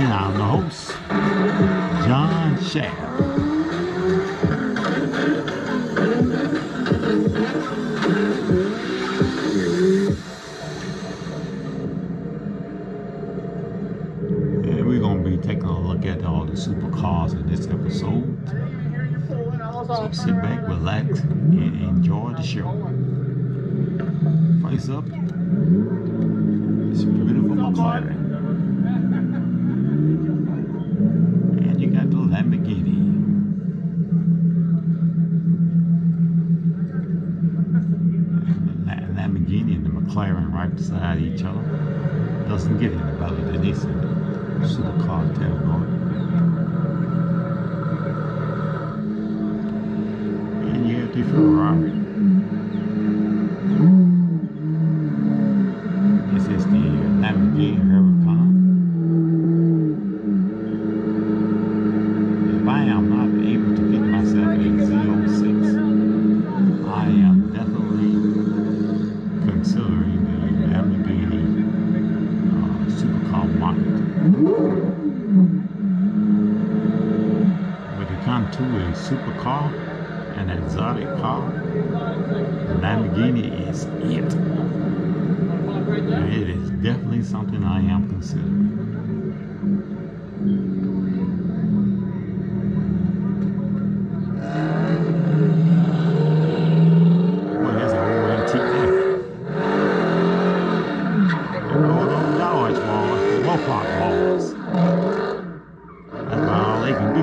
And I'm the host, John Shaft. And we're going to be taking a look at all the supercars in this episode. So sit back, relax, and enjoy the show. Face up. It's a beautiful McLaren. And you got the Lamborghini. The Lamborghini and the McLaren right beside each other. Doesn't get any better than this supercar category. And you have the Ferrari. To a supercar, an exotic car, Lamborghini is it. And it is definitely something I am considering. Well, that's an old antique there. And all those Dodge walls, Mopak walls. That's about all they can do.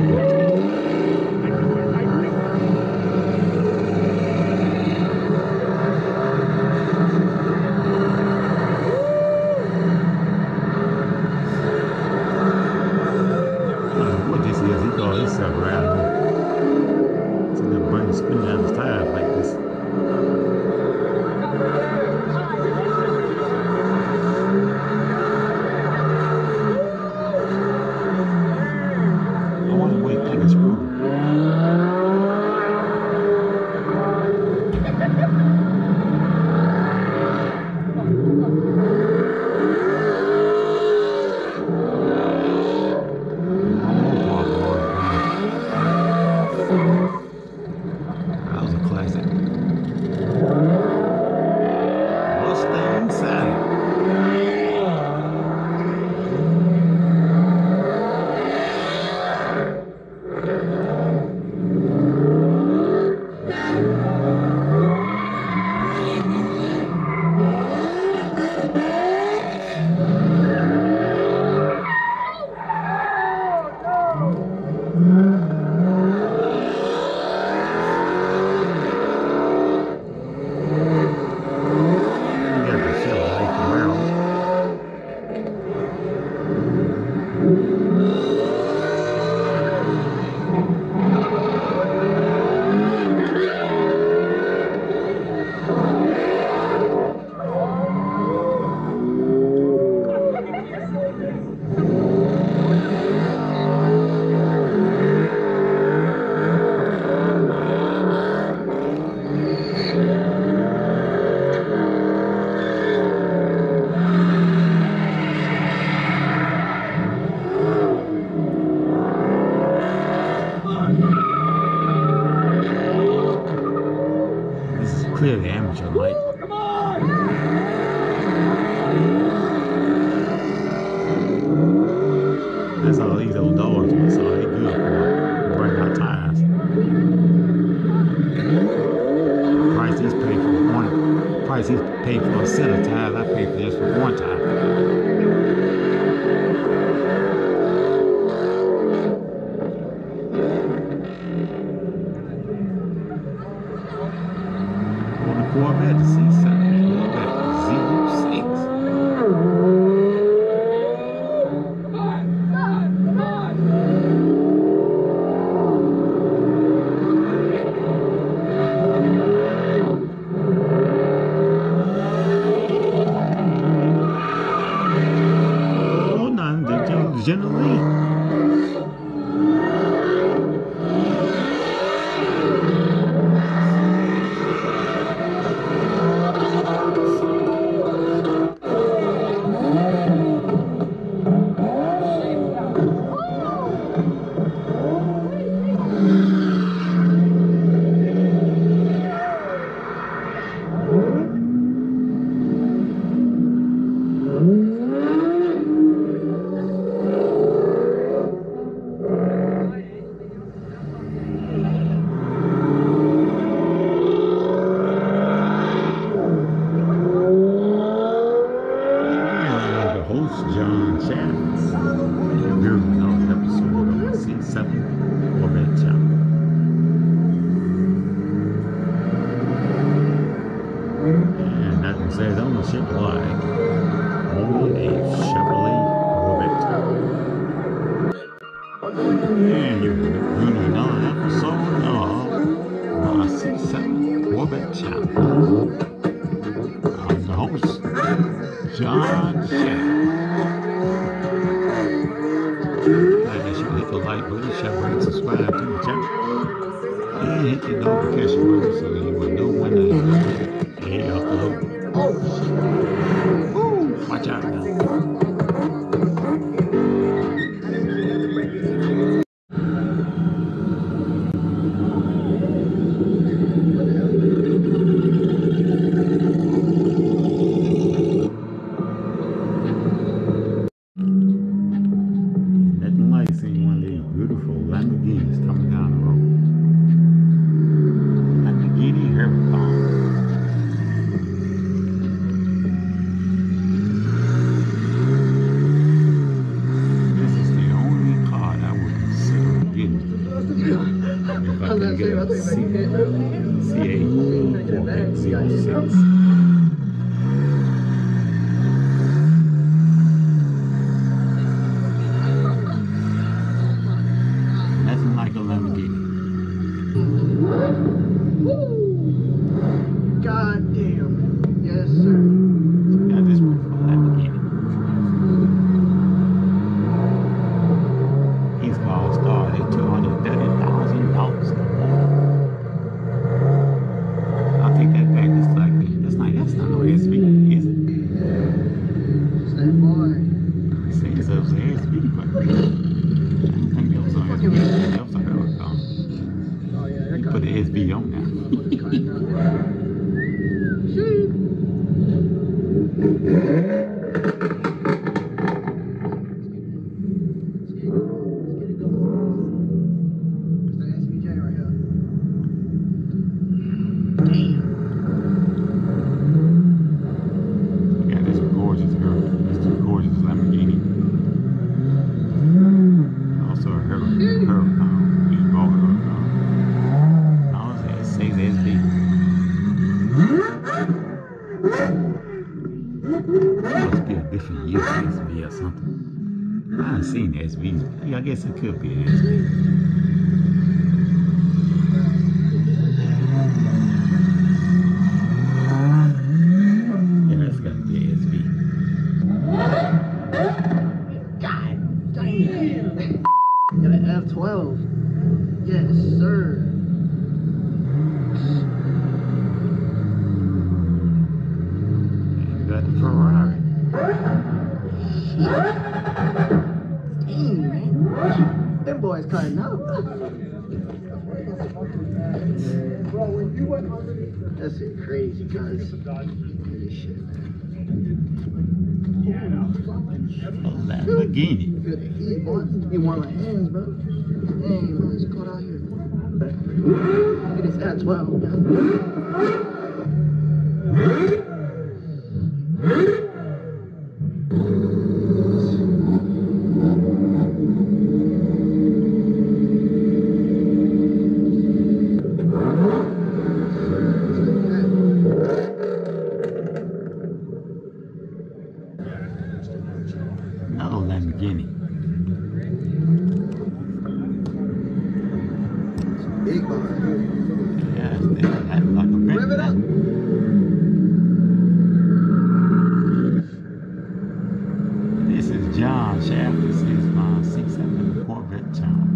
John Shaft, and you're another episode of C7 Corvette Channel. And that can say it's on the ship like only a Chevrolet Corvette. And you're another episode of my C7 Corvette Channel. I'm the host, John Shaft. Subscribe to the channel and hit the notification button so that you will know when I upload. Oh, watch out now. Lamborghini is coming down the road. Lamborghini Huracan. C8 I guess it could be an SB. Yeah, that's gotta be an SB. God damn! Got an F12. Yes, sir. And got the Ferrari. Them boys cutting up. That's it, crazy guys. Holy shit, man. A Lamborghini. He won my hands, bro. Dang, what is caught out here? Look at this F12, man. This is John Shaft. This is my 6-7 Corvette John.